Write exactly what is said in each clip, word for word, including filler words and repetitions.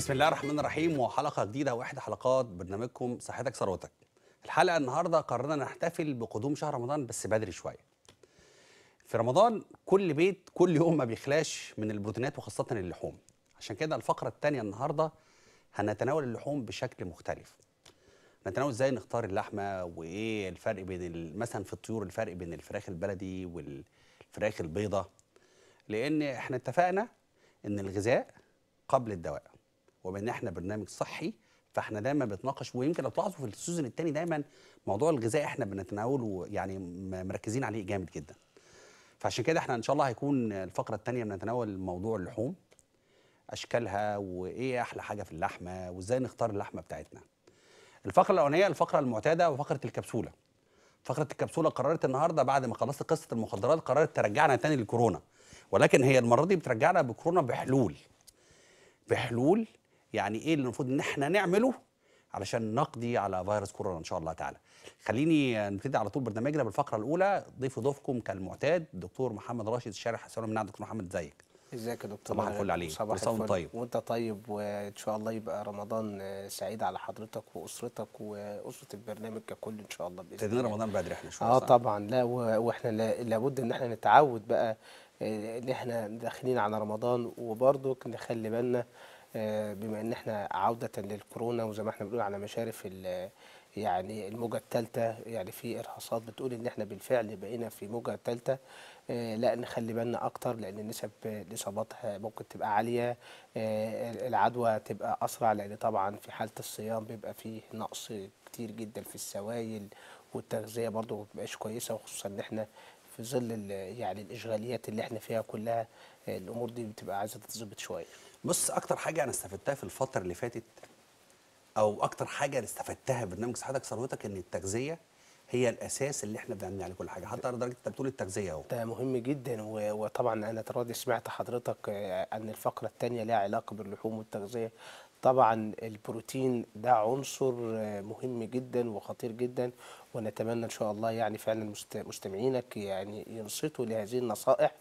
بسم الله الرحمن الرحيم، وحلقة جديدة واحدة حلقات برنامجكم صحتك ثروتك. الحلقة النهاردة قررنا نحتفل بقدوم شهر رمضان بس بدري شوية. في رمضان كل بيت كل يوم ما بيخلاش من البروتينات وخاصة اللحوم، عشان كده الفقرة الثانية النهاردة هنتناول اللحوم بشكل مختلف. هنتناول ازاي نختار اللحمة، وايه الفرق بين مثلا في الطيور الفرق بين الفراخ البلدي والفراخ البيضة، لأن احنا اتفقنا إن الغذاء قبل الدواء، وبان احنا برنامج صحي فاحنا دايما بنتناقش، ويمكن لو تلاحظوا في السيزون الثاني دايما موضوع الغذاء احنا بنتناوله، يعني مركزين عليه جامد جدا. فعشان كده احنا ان شاء الله هيكون الفقره الثانيه بنتناول موضوع اللحوم، اشكالها وايه احلى حاجه في اللحمه وازاي نختار اللحمه بتاعتنا. الفقره الاولانيه الفقره المعتاده وفقره الكبسوله. فقره الكبسوله قررت النهارده بعد ما خلصت قصه المخدرات قررت ترجعنا ثاني للكورونا، ولكن هي المره دي بترجعنا بكورونا بحلول. بحلول يعني ايه اللي المفروض ان احنا نعمله علشان نقضي على فيروس كورونا ان شاء الله تعالى. خليني نبتدي على طول برنامجنا بالفقره الاولى. ضيف ضيفكم كالمعتاد الدكتور محمد راشد الشارح، السلام عليكم دكتور محمد زيك. ازيك يا دكتور؟ صباح الفل عليك، صباح الفل. طيب وانت طيب، وان شاء الله يبقى رمضان سعيد على حضرتك واسرتك واسره البرنامج ككل ان شاء الله. باذن الله رمضان بدري احنا شويه. اه طبعا، لا واحنا لابد ان احنا نتعود بقى ان احنا داخلين على رمضان، وبرضه نخلي بالنا بما ان احنا عوده للكورونا، وزي ما احنا بنقول على مشارف يعني الموجه الثالثه، يعني في ارهاصات بتقول ان احنا بالفعل بقينا في موجه ثالثه. لا نخلي بالنا اكتر، لان نسب الاصابات ممكن تبقى عاليه، العدوى تبقى اسرع، لان طبعا في حاله الصيام بيبقى فيه نقص كتير جدا في السوائل، والتغذيه برضه ما بتبقاش كويسه، وخصوصا ان احنا في ظل يعني الاشغاليات اللي احنا فيها كلها الامور دي بتبقى عايزه تتظبط شويه. بص، اكتر حاجه انا استفدتها في الفتره اللي فاتت، او اكتر حاجه انا استفدتها برنامج صحتك ثروتك، ان التغذيه هي الاساس اللي احنا بنعمل عليه كل حاجه، حتى لدرجه انت بتقول التغذيه اهو. ده مهم جدا، وطبعا انا تراضي سمعت حضرتك ان الفقره الثانيه لها علاقه باللحوم والتغذيه. طبعا البروتين ده عنصر مهم جدا وخطير جدا، ونتمنى ان شاء الله يعني فعلا مستمعينك يعني ينصتوا لهذه النصائح،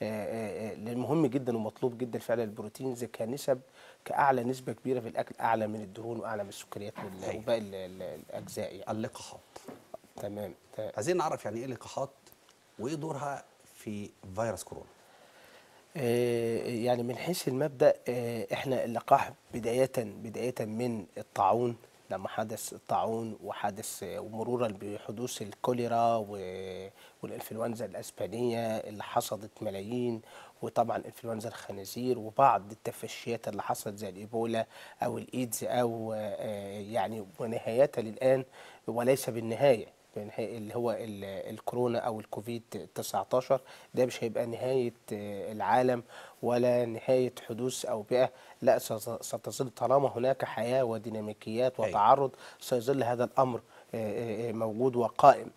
لان مهم جدا ومطلوب جدا فعلا. البروتين كنسب كاعلى نسبه كبيره في الاكل، اعلى من الدهون واعلى من السكريات وباقي الاجزاء يعني. اللقاحات، تمام. عايزين نعرف يعني ايه اللقاحات وايه دورها في فيروس كورونا. يعني من حيث المبدأ احنا اللقاح بداية بداية من الطاعون، لما حدث الطاعون وحدث ومرورا بحدوث الكوليرا والانفلونزا الاسبانيه اللي حصدت ملايين، وطبعا انفلونزا الخنازير، وبعض التفشيات اللي حصلت زي الايبولا او الايدز او يعني، ونهايتها للان وليس بالنهايه اللي هو الكورونا او الكوفيد تسعتاشر. ده مش هيبقى نهايه العالم ولا نهايه حدوث اوبئه، لا، ستظل طالما هناك حياه وديناميكيات وتعرض سيظل هذا الامر موجود وقائم.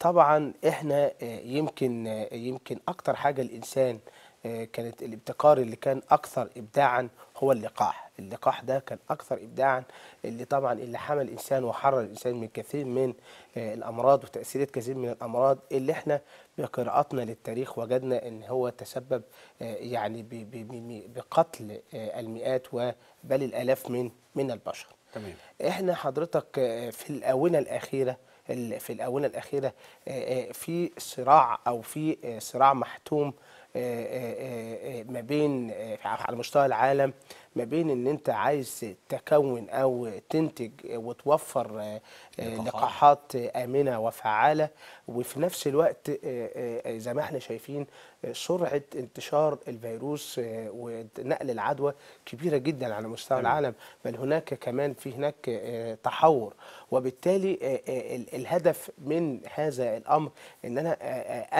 طبعا احنا يمكن يمكن اكتر حاجه الانسان كانت الابتكار اللي كان اكثر ابداعا هو اللقاح. اللقاح ده كان اكثر ابداعا، اللي طبعا اللي حمل الانسان وحرر الانسان من كثير من الامراض وتاثيرات كثير من الامراض، اللي احنا بقراءتنا للتاريخ وجدنا ان هو تسبب يعني بقتل المئات بل الالاف من من البشر. تمام. احنا حضرتك في الاونه الاخيره في الاونه الاخيره في صراع او في صراع محتوم ما بين على مستوى العالم، ما بين ان انت عايز تكون او تنتج وتوفر لقاحات امنه وفعاله، وفي نفس الوقت زي ما احنا شايفين سرعه انتشار الفيروس ونقل العدوى كبيره جدا على مستوى العالم، بل هناك كمان في هناك تحور. وبالتالي الهدف من هذا الامر ان انا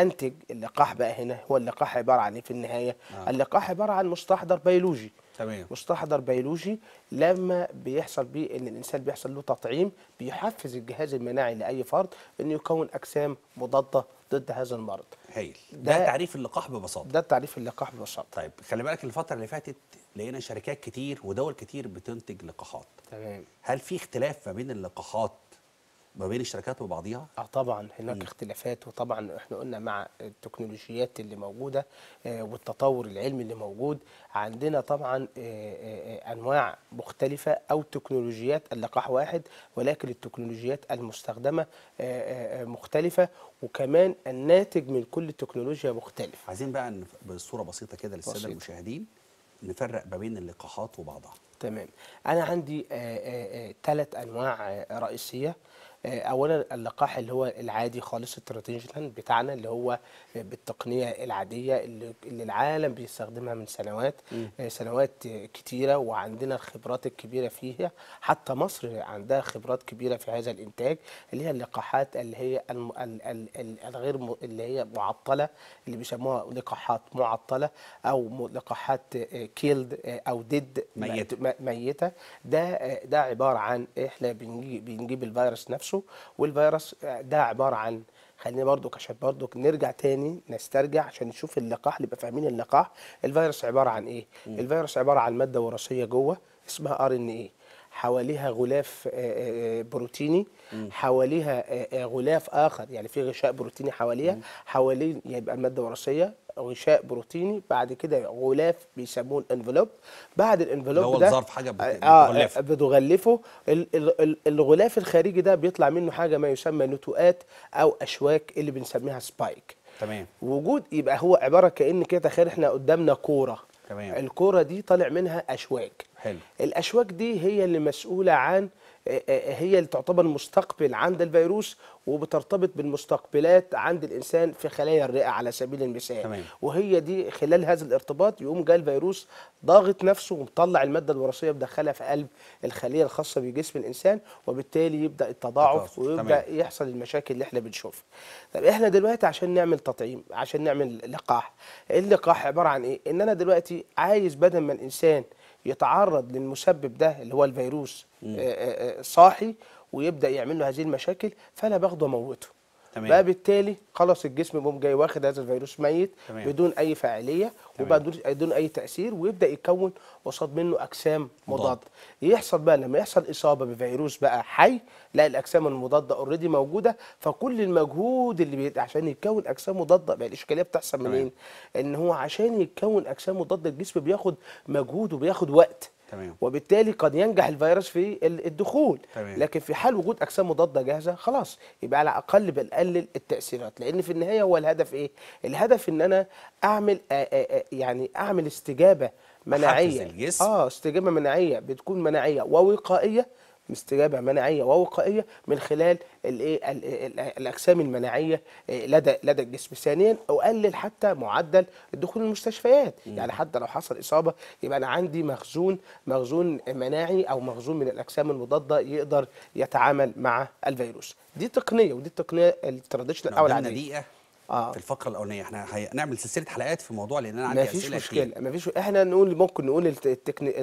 انتج اللقاح بقى. هنا هو اللقاح عباره عن ايه في النهايه؟ آه. اللقاح عباره عن مستحضر بيولوجي. تمام. مستحضر بيولوجي لما بيحصل بيه ان الانسان بيحصل له تطعيم بيحفز الجهاز المناعي لاي فرد انه يكون اجسام مضاده ضد هذا المرض. هايل. ده, ده تعريف اللقاح ببساطه. ده تعريف اللقاح ببساطه. طيب خلي بالك الفتره اللي فاتت لقينا شركات كتير ودول كتير بتنتج لقاحات. تمام. هل في اختلاف ما بين اللقاحات ما بين الشركات وبعضيها؟ اه طبعا هناك م. اختلافات، وطبعا احنا قلنا مع التكنولوجيات اللي موجوده آه والتطور العلمي اللي موجود عندنا طبعا آه آه انواع مختلفه او تكنولوجيات. اللقاح واحد، ولكن التكنولوجيات المستخدمه آه آه مختلفه، وكمان الناتج من كل تكنولوجيا مختلف. عايزين بقى بصوره بسيطه كده للساده بسيط. المشاهدين نفرق ما بين اللقاحات وبعضها. تمام. انا عندي ثلاث انواع رئيسيه. اولا اللقاح اللي هو العادي خالص، التراتيجنال بتاعنا، اللي هو بالتقنيه العاديه اللي العالم بيستخدمها من سنوات م. سنوات كتيره، وعندنا الخبرات الكبيره فيها، حتى مصر عندها خبرات كبيره في هذا الانتاج، اللي هي اللقاحات اللي هي الغير اللي هي معطله، اللي بيسموها لقاحات معطله او لقاحات كيلد او ديد، ميته. ده ده عباره عن احنا بنجيب بنجيب الفيروس نفسه، والفيروس ده عباره عن، خلينا برضو عشان برضو نرجع تاني نسترجع عشان نشوف اللقاح، نبقى فاهمين اللقاح. الفيروس عباره عن ايه؟ م. الفيروس عباره عن ماده وراثيه جوه اسمها ار ان ايه، حواليها غلاف بروتيني، حواليها غلاف اخر، يعني في غشاء بروتيني حواليها، حواليه يبقى الماده الوراثيه، غشاء بروتيني، بعد كده غلاف بيسموه الانفلوب، بعد الانفلوب ده ظرف حاجه بتغلفه. آه بتغلفه الغلاف الخارجي ده بيطلع منه حاجه ما يسمى نتوءات او اشواك اللي بنسميها سبايك. تمام. وجود يبقى هو عباره كأن كده، تخيل احنا قدامنا كوره، تمام، الكوره دي طالع منها اشواك. حلو. الاشواك دي هي اللي مسؤوله عن، هي اللي تعتبر مستقبل عند الفيروس، وبترتبط بالمستقبلات عند الانسان في خلايا الرئه على سبيل المثال. تمام. وهي دي خلال هذا الارتباط يقوم جاء الفيروس ضاغط نفسه ومطلع الماده الوراثيه، بدخلها في قلب الخليه الخاصه بجسم الانسان، وبالتالي يبدا التضاعف ويبدا تمام. يحصل المشاكل اللي احنا بنشوفها. طب احنا دلوقتي عشان نعمل تطعيم، عشان نعمل لقاح، اللقاح عباره عن ايه؟ ان انا دلوقتي عايز بدل ما الانسان يتعرض للمسبب ده اللي هو الفيروس آآ آآ صاحي ويبدا يعمل له هذه المشاكل، فانا باخده اموته. تمام. بقى بالتالي خلاص الجسم بيقوم جاي واخد هذا الفيروس ميت. تمام. بدون اي فاعليه وبدون اي تاثير، ويبدا يتكون قصاد منه اجسام مضاده. يحصل بقى لما يحصل اصابه بفيروس بقى حي، لا الاجسام المضاده اوريدي موجوده، فكل المجهود اللي بي... عشان يتكون اجسام مضاده بقى، الاشكاليه بتحصل منين؟ ان هو عشان يتكون اجسام مضاده الجسم بياخد مجهود وبياخد وقت. تمام. وبالتالي قد ينجح الفيروس في الدخول. تمام. لكن في حال وجود اجسام مضاده جاهزه خلاص يبقى على الاقل بنقلل التاثيرات، لان في النهايه هو الهدف ايه؟ الهدف ان انا اعمل آآ آآ يعني اعمل استجابه مناعيه، الجسم. اه استجابه مناعيه بتكون مناعيه ووقائيه، استجابه مناعيه ووقائيه من خلال الايه الاجسام المناعيه لدى لدى الجسم. ثانيا اقلل حتى معدل الدخول المستشفيات، مم. يعني حتى لو حصل اصابه يبقى انا عندي مخزون مخزون مناعي او مخزون من الاجسام المضاده يقدر يتعامل مع الفيروس. دي تقنيه، ودي التقنيه التراديشنال او العاديه. دقيقه آه. في الفقره الاولانيه احنا هنعمل سلسله حلقات في الموضوع، لان انا عندي اسئله كتير. مفيش مشكله، مفيش، احنا نقول ممكن نقول الاثنين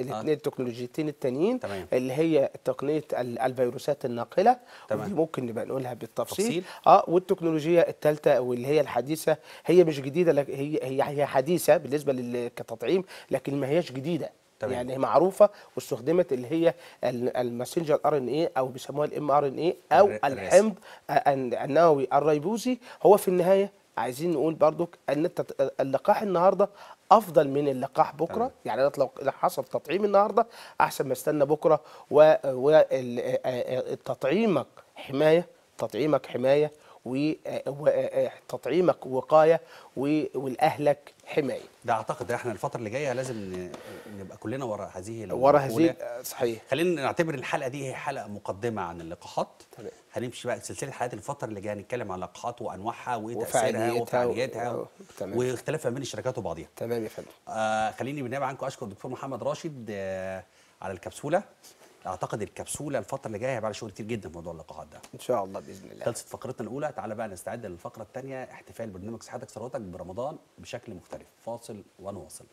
الاثنين التكنولوجيتين التانيين اللي هي تقنيه الفيروسات الناقله، ودي ممكن نبقى نقولها بالتفصيل. تفصيل. اه والتكنولوجيا الثالثه واللي هي الحديثه، هي مش جديده، هي هي هي حديثه بالنسبه للتطعيم، لكن ما هياش جديده. تمام. يعني معروفه واستخدمت، اللي هي الماسنجر ار ان ايه، او بيسموها الام ار ان ايه، او الحمض النووي الريبوزي. هو في النهايه عايزين نقول برضك ان اللقاح النهارده افضل من اللقاح بكره. تمام. يعني انا لو حصل تطعيم النهارده احسن ما استنى بكره، والتطعيمك حمايه، تطعيمك حمايه، وتطعيمك وقايه، والاهلك حمايه. ده اعتقد احنا الفتره اللي جايه لازم نبقى كلنا ورا هذه ورا هذه. صحيح. خلينا نعتبر الحلقه دي هي حلقه مقدمه عن اللقاحات. تمام. هنمشي بقى سلسله حلقات الفتره اللي جايه، نتكلم عن اللقاحات وانواعها وتاثيرها وفعاليتها و... و... واختلافها بين الشركات وبعضها. تمام يا فندم. آه خليني بالنيابه عنكم اشكر الدكتور محمد راشد آه على الكبسوله. اعتقد الكبسوله الفتره اللي جايه هيبقى على شغل كتير جدا في موضوع اللقاحات ده ان شاء الله باذن الله. خلصت فقرتنا الاولى، تعالى بقى نستعد للفقره الثانيه، احتفال برنامج صحتك ثروتك برمضان بشكل مختلف. فاصل ونواصل.